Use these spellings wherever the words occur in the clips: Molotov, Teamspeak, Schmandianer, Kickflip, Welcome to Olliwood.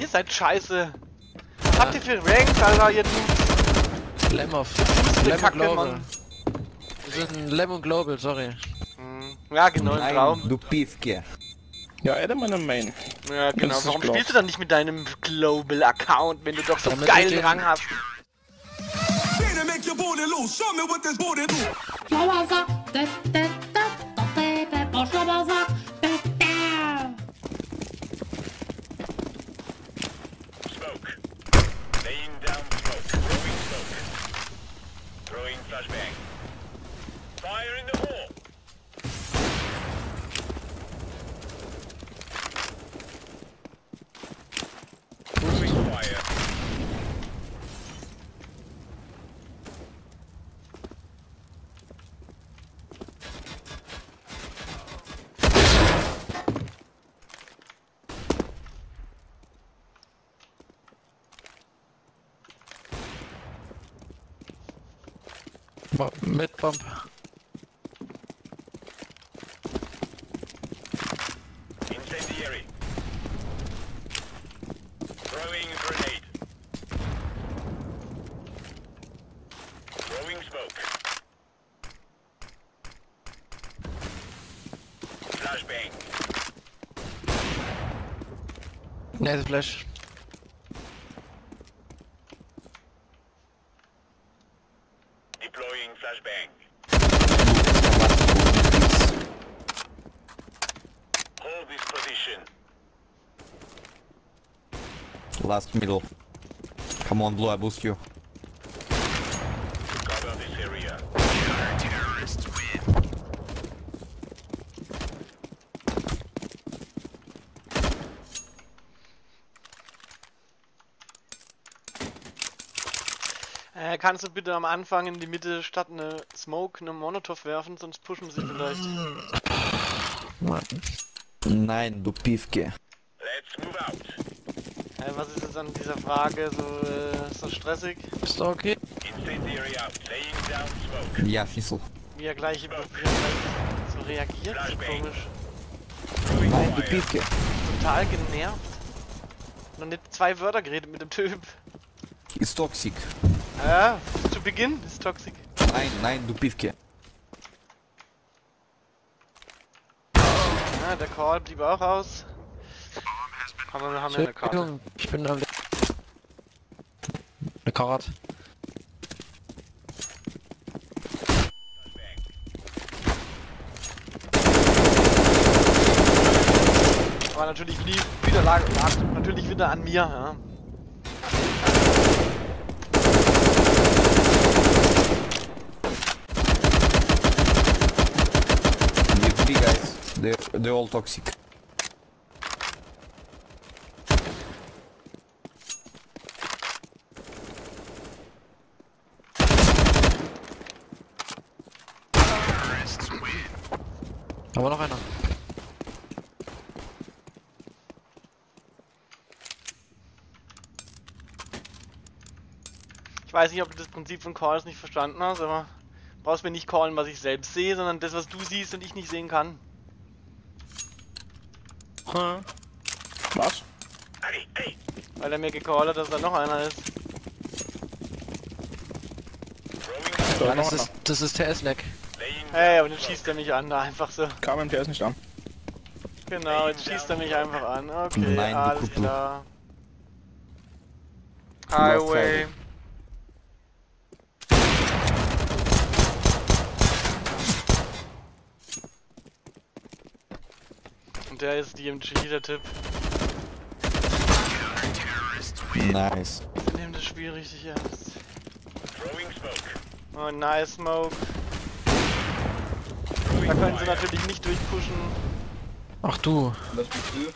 Ihr seid scheiße. Was habt ihr für Ranks, Alter, ihr Dudes? Wir sind Lemon Global, sorry. Ja, genau, im Traum. Du Piefke. Ja, Adam an der Main. Ja, genau. Warum spielst du dann nicht mit deinem Global-Account, wenn du doch so einen geilen Rang hast? Mit Bump. Incendiary. Throwing grenade. Throwing smoke. Flashbang. Nice flash. Last middle. Come on, Blue, I boost you. Cover this area. Terrorists win. Kannst du bitte am Anfang in die Mitte statt eine Smoke eine Molotov werfen, sonst pushen sie vielleicht. Mann. Nein, du Piefke. Let's move out. Was ist jetzt an dieser Frage so stressig? Ist doch okay. Ja, Schießel. Wie er gleich so reagiert, komisch. Nein, du Piefke. Total genervt. Noch nicht zwei Wörter geredet mit dem Typ. Ist toxisch. Ja, zu Beginn ist toxisch. Nein, nein, du Piefke. Ja, der Call blieb auch aus. Aber wir haben ja eine Karte. Ich bin da. Eine Karte. Aber natürlich wieder an mir, ja. Die three guys, they're all toxic. Aber noch einer. Ich weiß nicht, ob du das Prinzip von Calls nicht verstanden hast, aber du brauchst mir nicht callen, was ich selbst sehe, sondern das, was du siehst und ich nicht sehen kann. Hm. Was? Weil er mir gecallt hat, dass da noch einer ist. Ja, das ist TS-Lag. Hey, und jetzt schießt er mich an, da einfach so. Kam der ist nicht an. Genau, jetzt schießt er mich einfach an. Okay, nein, alles klar. Highway. Und der ist DMG, der Tipp. Nice. Ich nehme das Spiel richtig ernst. Oh, nice smoke. Da können sie natürlich nicht durchpushen. Ach du. Was bist du?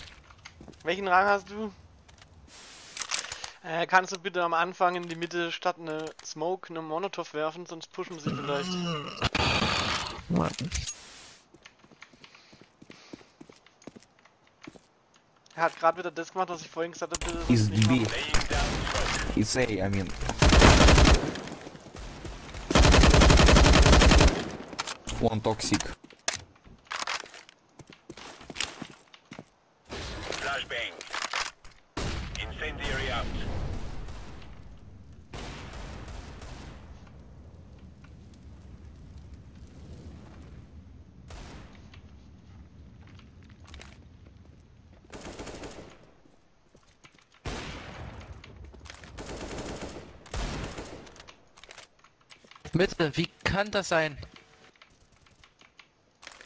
Welchen Rang hast du? Kannst du bitte am Anfang in die Mitte statt eine Smoke eine Molotov werfen, sonst pushen sie vielleicht. Mann. Er hat gerade wieder das gemacht, was ich vorhin gesagt habe. Ist B. Ist A, I mean. One toxic. Flashbang. Mitte, wie kann das sein?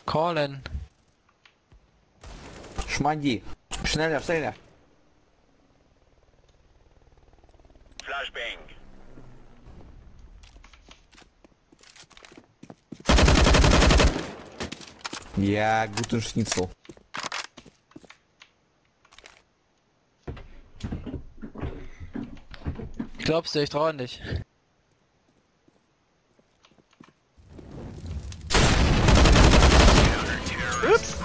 Callen. Schmandi. Schneller, schneller. Flashbang. Ja, guten Schnitzel. Glaubst du, ich trau an dich? Ups!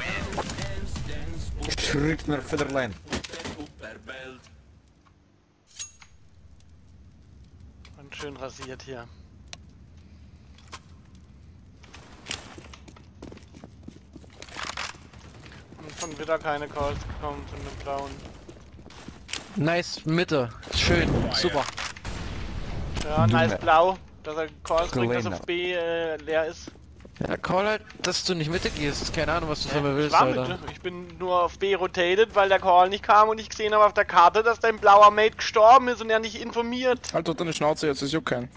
Schritt nach Federlein. Und schön rasiert hier. Und schon wieder keine Calls gekommen von dem Blauen. Nice Mitte. Schön. Super. Ja, nice Blau, dass er Calls bringt, dass auf B leer ist. Ja, Call halt, dass du nicht Mitte gehst. Keine Ahnung, was du von mir willst, Alter. Ich bin nur auf B rotated, weil der Call nicht kam und ich gesehen habe auf der Karte, dass dein blauer Mate gestorben ist und er nicht informiert. Halt doch deine Schnauze jetzt, es juckt keinen.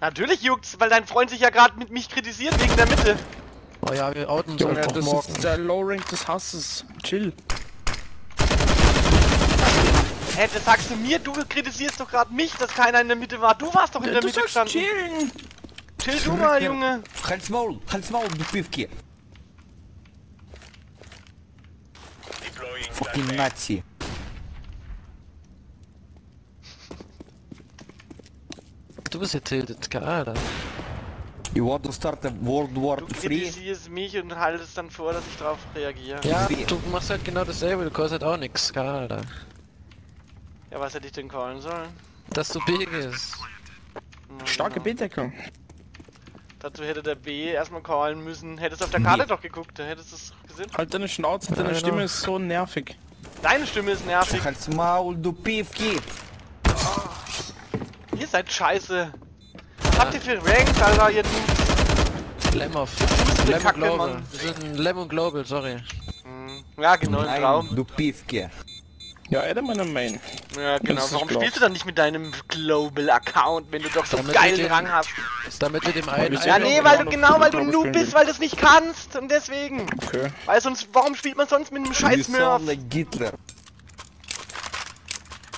Natürlich juckt's, weil dein Freund sich ja gerade mit mich kritisiert wegen der Mitte. Oh ja, wir outen uns einfach morgen. Das ist der Low-Rank des Hasses. Chill. Hä, das sagst du mir? Du kritisierst doch gerade mich, dass keiner in der Mitte war. Du warst doch in der Mitte gestanden. Chillen. Chill du mal, Junge! Halt's Maul, du Pivki! Fucking Nazi! Du bist ja tilted, gerade. You want to start a World War 3? Du kritisierst mich und haltest dann vor, dass ich drauf reagiere. Ja, du machst halt genau dasselbe, du callst halt auch nix, gerade. Ja, was hätte ich denn callen sollen? Dass du big ist. Starke B-Deckung. Dazu hätte der B erstmal callen müssen. Hättest du auf der Karte doch geguckt, dann hättest du es gesehen. Halt deine Schnauze, deine Stimme ist so nervig. Deine Stimme ist nervig. Halt's Maul, du PFG. Oh. Ihr seid scheiße. Was habt ihr für Ranks, Alter, ihr Dudes? Lemoff. Lemon Global. Wir sind Lemon Global, sorry. Ja, genau, im Traum. Du PFG. Ja, er hat meine Main. Ja, genau. Warum spielst du dann nicht mit deinem Global-Account, wenn du doch so einen geilen Rang hast? Damit du dem einen... Ja, nee, weil du genau, weil du Noob bist, weil du es nicht kannst und deswegen. Okay. Weil sonst, warum spielt man sonst mit einem Scheiß-Murph?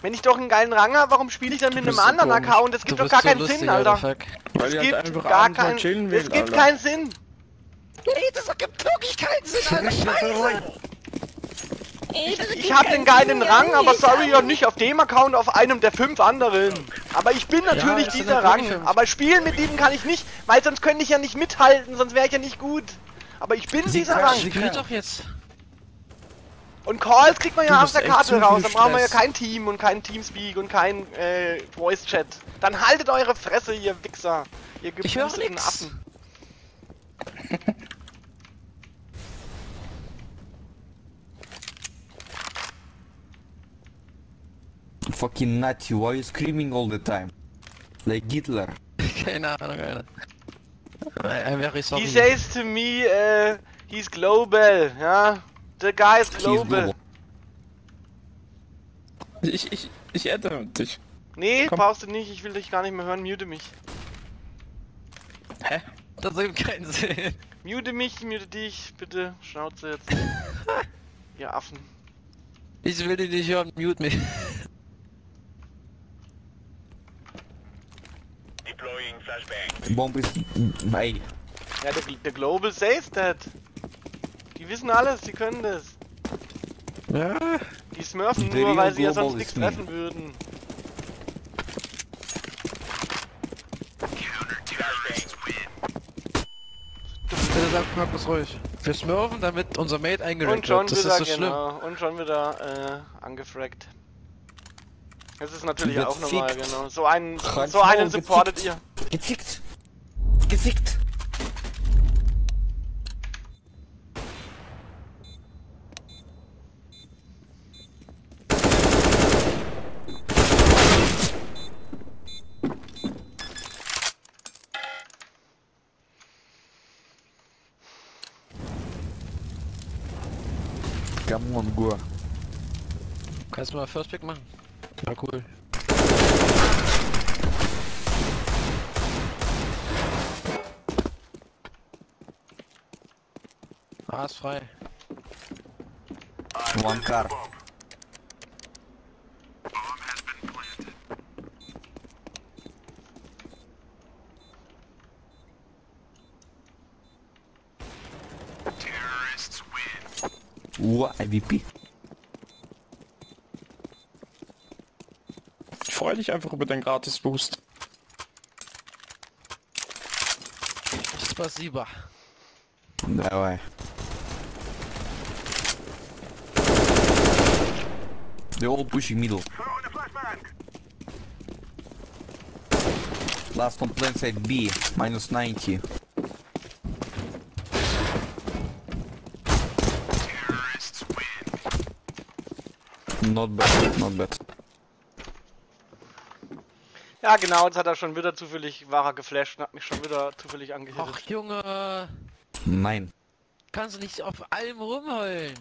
Wenn ich doch einen geilen Rang habe, warum spiele ich dann mit einem anderen Account? Das gibt doch gar keinen Sinn, Alter. Es gibt gar keinen Sinn. Es gibt keinen Sinn. Nee, das gibt wirklich keinen Sinn, Alter. Scheiße. Ich hab den geilen Rang, aber sorry, ja nicht auf dem Account, auf einem der 5 anderen. Aber ich bin natürlich ja, dieser Rang. Aber spielen mit diesem kann ich nicht, weil sonst könnte ich ja nicht mithalten, sonst wäre ich ja nicht gut. Aber ich bin dieser Rang. Doch jetzt. Und Calls kriegt man ja auf der Karte raus, dann brauchen wir ja kein Team und kein Teamspeak und kein Voice Chat. Dann haltet eure Fresse, ihr Wichser. Ihr gebüßelten Affen. Fucking Nazi, why are you screaming all the time? Like Hitler. Keine Ahnung, Alter. I'm very sorry. He says to me, he's global, ja? The guy is global. Ich ändere dich. Nee, komm. Brauchst du nicht, ich will dich gar nicht mehr hören, mute mich. Hä? Das ergibt keinen Sinn. Mute mich, mute dich, bitte, Schnauze jetzt. Ihr Affen. Ich will dich nicht hören, mute mich. Bomb ist... Nein. Ja, der Global says that. Die wissen alles, die können das. Ja. Die smurfen nur, weil sie ja sonst nichts treffen würden. Bitte sagt mal bloß ruhig. Wir smurfen, damit unser Mate eingerankt wird. Das ist so schlimm. Und schon wieder angefragt. Das ist natürlich auch normal, genau. So einen supportet ihr. Gefickt! Gefickt! Come on, go. Kannst du mal First Pick machen? Na cool. Ah, ist frei. One car. IVP. Ich freue dich einfach über deinen Gratis-Boost. Spasiba. Dawaj. They're all pushing middle. Last on plant side B, -90. Not bad, not bad. Ja genau, jetzt hat er schon wieder zufällig, war er geflasht und hat mich schon wieder zufällig angehittet. Ach Junge! Nein. Kannst du nicht auf allem rumheulen?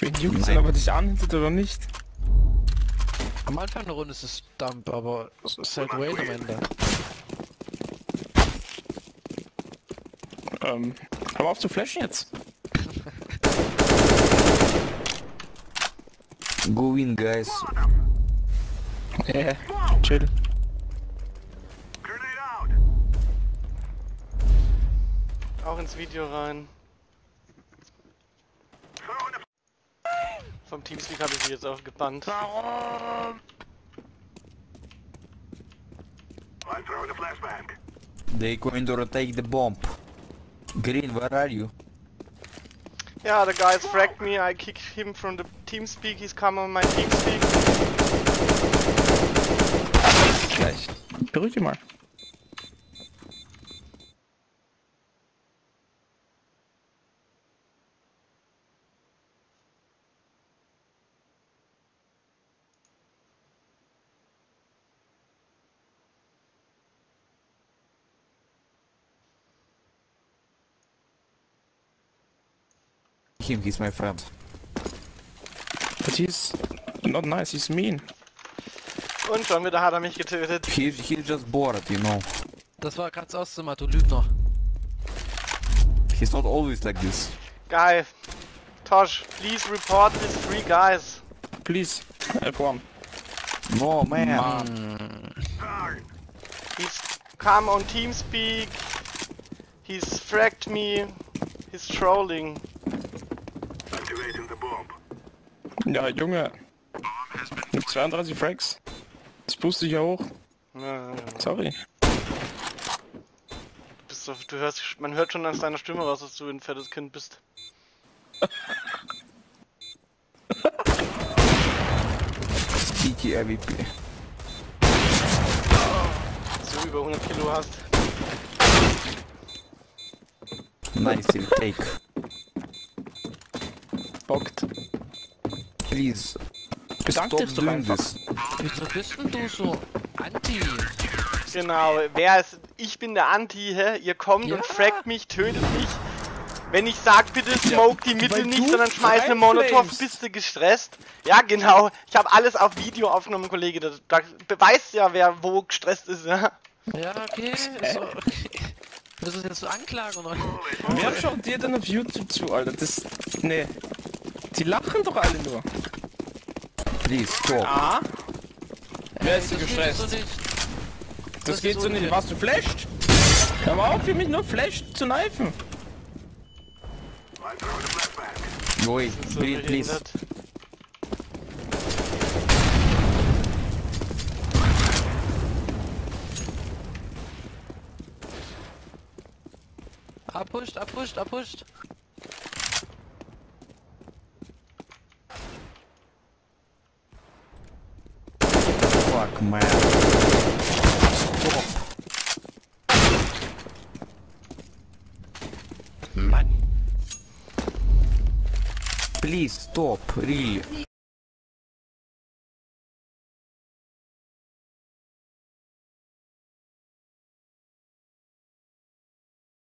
Wen juckt's denn, ob er dich anhittet oder nicht? Am Anfang der Runde ist es Dump, aber es ist halt Wayne am Ende. Hör mal auf zu flashen jetzt! Go in, guys. Yeah, chill. Auch ins Video rein. Vom Teamspeak habe ich sie jetzt auch gebannt. Warum? They going to take the bomb. Green, where are you? Yeah, the guys fragged me, I kicked him from the Teamspeak, he's come on my Teamspeak. Gleich. Beruhig dich mal. Him, he's my friend. But he's not nice, he's mean. Und schon wieder hat er mich getötet. He's just bored, you know. Das war ganz Auszimmer, du Lügner. He's not always like this. Geil. Tosh, please report these three guys. Please, F1. No, man. He's come on Teamspeak. He's fragged me. He's trolling. Ja, Junge. Mit 32 Frags. Das boost ich ja hoch. Ja. Sorry. Du hörst, man hört schon aus deiner Stimme raus, dass du ein fettes Kind bist. Sticky MVP. Dass du über 100 Kilo hast. Nice take. Bockt. Please, stop doing this. Wieso bist denn du so anti? Genau, wer ist... Ich bin der Anti, hä? Ihr kommt und fragt mich, tötet mich. Wenn ich sag, bitte smoke die Mittel nicht, sondern schmeiß eine Molotov, bist du gestresst? Ja, genau. Ich habe alles auf Video aufgenommen, Kollege. Da beweist ja, wer wo gestresst ist, ja? Ja, okay. So. Das ist jetzt so Anklage, oder? Wer schaut dir denn auf YouTube zu, Alter? Das... Nee. Die lachen doch alle nur. Please, stop. Ah? Wer ist gestresst? Das geht so nicht. Warst du flasht? Hör mal auf, für mich nur flasht zu knifen. Boy, please. Abpusht. Fuck, man. Stop. Man. Please stop, really.